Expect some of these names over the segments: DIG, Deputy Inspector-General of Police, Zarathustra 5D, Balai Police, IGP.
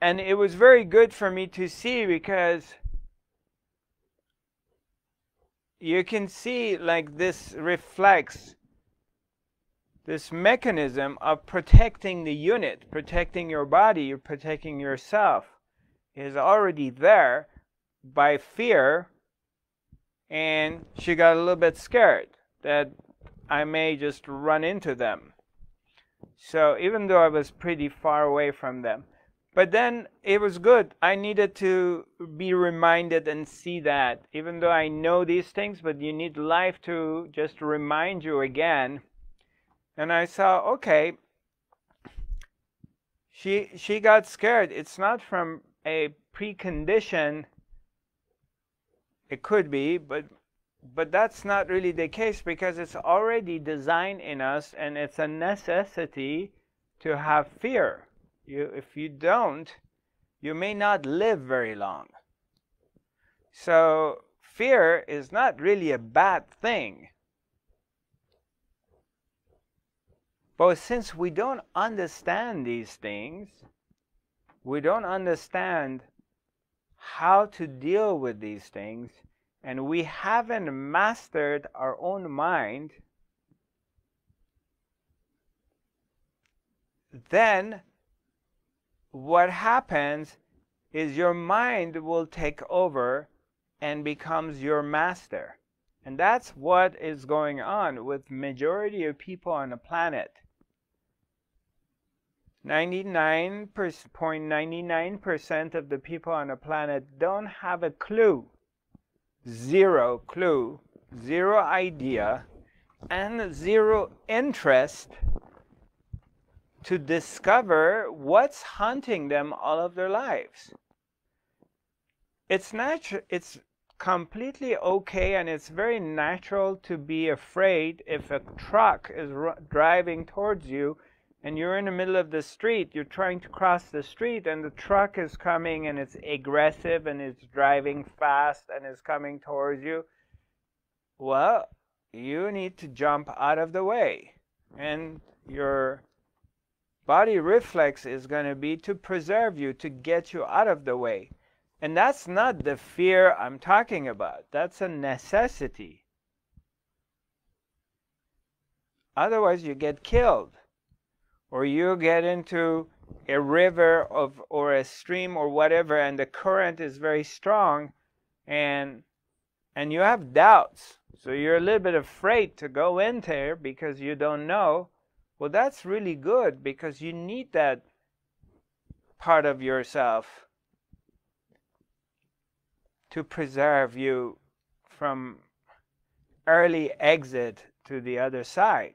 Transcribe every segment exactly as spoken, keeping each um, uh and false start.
And it was very good for me to see, because you can see like this reflects this mechanism of protecting the unit, protecting your body, protecting yourself is already there by fear. And she got a little bit scared that I may just run into them. So even though I was pretty far away from them, but then it was good. I needed to be reminded and see that, even though I know these things, but you need life to just remind you again. And I saw, okay, she she got scared. It's not from a precondition. It could be, but but that's not really the case, because it's already designed in us, and it's a necessity to have fear. You, if you don't, you may not live very long. So fear is not really a bad thing. But since we don't understand these things, we don't understand how to deal with these things, and we haven't mastered our own mind, then what happens is your mind will take over and becomes your master. And that's what is going on with majority of people on the planet. ninety-nine point nine nine percent of the people on the planet don't have a clue, zero clue, zero idea, and zero interest to discover what's haunting them all of their lives. It's natural, it's completely okay, and it's very natural to be afraid. If a truck is r driving towards you and you're in the middle of the street, you're trying to cross the street and the truck is coming and it's aggressive and it's driving fast and it's coming towards you, well, you need to jump out of the way, and your body reflex is going to be to preserve you, to get you out of the way. And that's not the fear I'm talking about. That's a necessity. Otherwise you get killed, or you get into a river of or a stream or whatever, and the current is very strong, and and you have doubts, so you're a little bit afraid to go in there because you don't know. Well, that's really good, because you need that part of yourself to preserve you from early exit to the other side.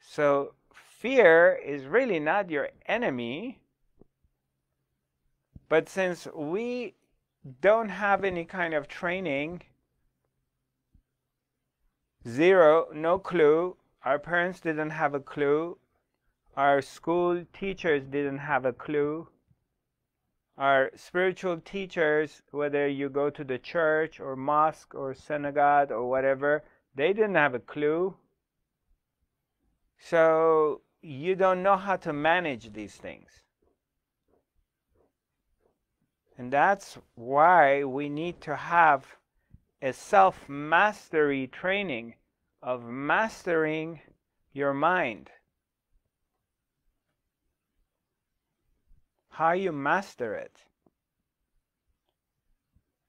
So fear is really not your enemy, but since we don't have any kind of training, zero, no clue, our parents didn't have a clue, our school teachers didn't have a clue, our spiritual teachers, whether you go to the church or mosque or synagogue or whatever, they didn't have a clue. So you don't know how to manage these things. And that's why we need to have a self-mastery training of mastering your mind. How you master it.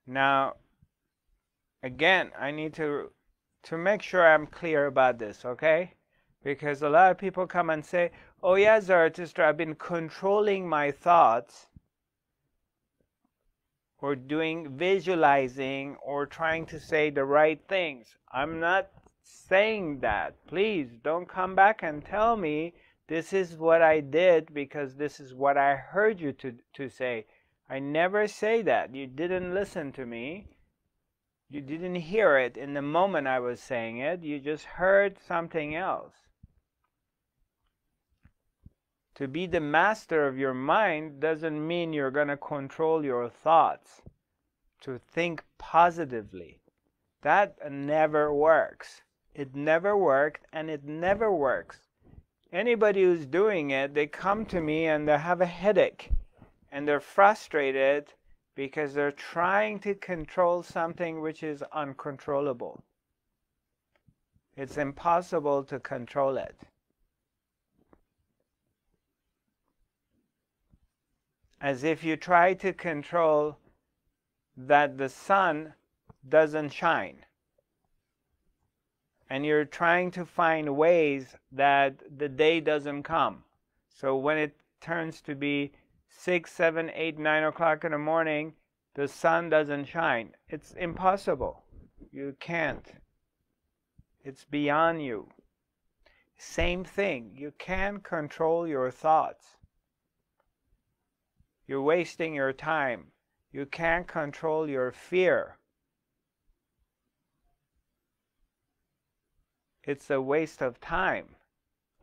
Now, again, I need to to make sure I'm clear about this, okay? Because a lot of people come and say, "Oh yeah, Zarathustra, I've been controlling my thoughts, or doing visualizing, or trying to say the right things." I'm not saying that. Please don't come back and tell me this is what I did because this is what I heard you to, to say. I never say that. You didn't listen to me. You didn't hear it in the moment I was saying it. You just heard something else. To be the master of your mind doesn't mean you're going to control your thoughts, to think positively. That never works. It never worked, and it never works. Anybody who's doing it, they come to me and they have a headache and they're frustrated because they're trying to control something which is uncontrollable. It's impossible to control it. As if you try to control that the sun doesn't shine, and you're trying to find ways that the day doesn't come. So when it turns to be six, seven, eight, nine o'clock in the morning, the sun doesn't shine. It's impossible. You can't. It's beyond you. Same thing. You can't control your thoughts. You're wasting your time. You can't control your fear. It's a waste of time,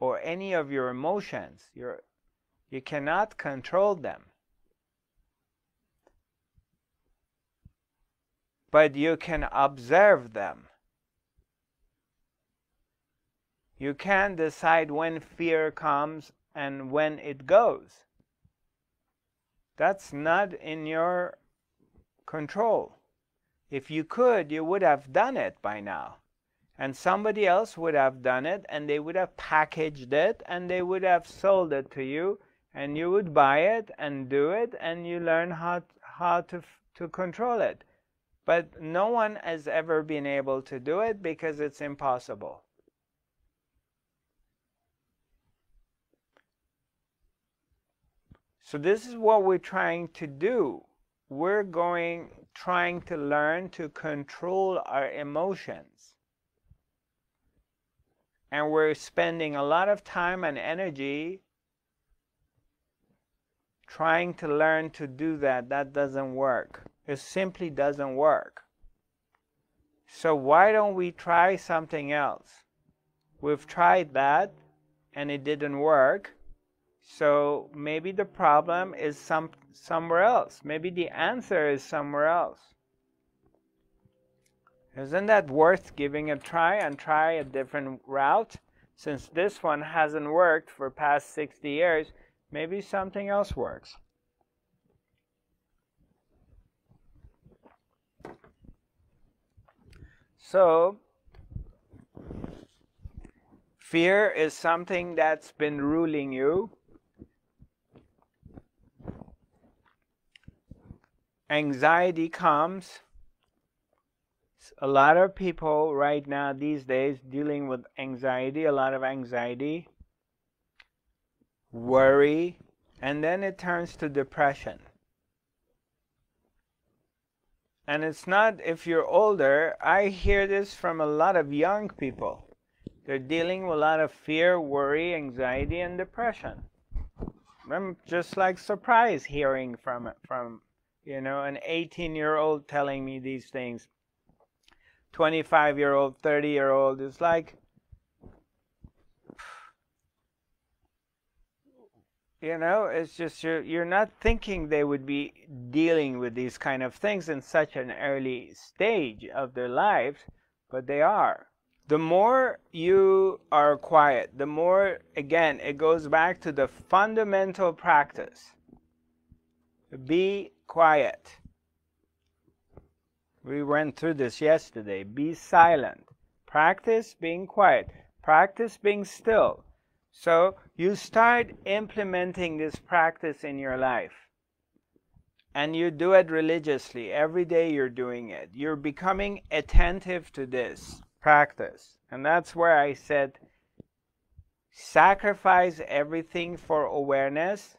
or any of your emotions. You're, you cannot control them. But you can observe them. You can decide when fear comes and when it goes. That's not in your control. If you could, you would have done it by now. And somebody else would have done it, and they would have packaged it, and they would have sold it to you, and you would buy it and do it, and you learn how, how to, to control it. But no one has ever been able to do it because it's impossible. So this is what we're trying to do. We're going, trying to learn to control our emotions. And we're spending a lot of time and energy trying to learn to do that. That doesn't work. It simply doesn't work. So why don't we try something else? We've tried that and it didn't work. So maybe the problem is some, somewhere else. Maybe the answer is somewhere else. Isn't that worth giving a try and try a different route? Since this one hasn't worked for past sixty years, maybe something else works. So, fear is something that's been ruling you. Anxiety comes. A lot of people right now these days dealing with anxiety, a lot of anxiety, worry, and then it turns to depression. And it's not if you're older. I hear this from a lot of young people. They're dealing with a lot of fear, worry, anxiety, and depression. I'm just like surprised hearing from, from you know, an eighteen-year-old telling me these things. twenty-five-year-old, thirty-year-old, it's like, you know, it's just you're, you're not thinking they would be dealing with these kind of things in such an early stage of their lives, but they are. The more you are quiet, the more, again, it goes back to the fundamental practice. Be quiet. We went through this yesterday. Be silent. Practice being quiet. Practice being still. So you start implementing this practice in your life. And you do it religiously. Every day you're doing it. You're becoming attentive to this practice. And that's where I said, sacrifice everything for awareness,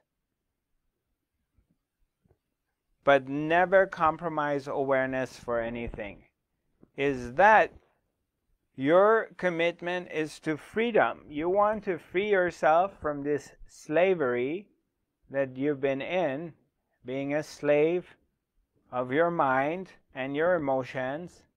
but never compromise awareness for anything. Is that your commitment is to freedom. You want to free yourself from this slavery that you've been in, being a slave of your mind and your emotions,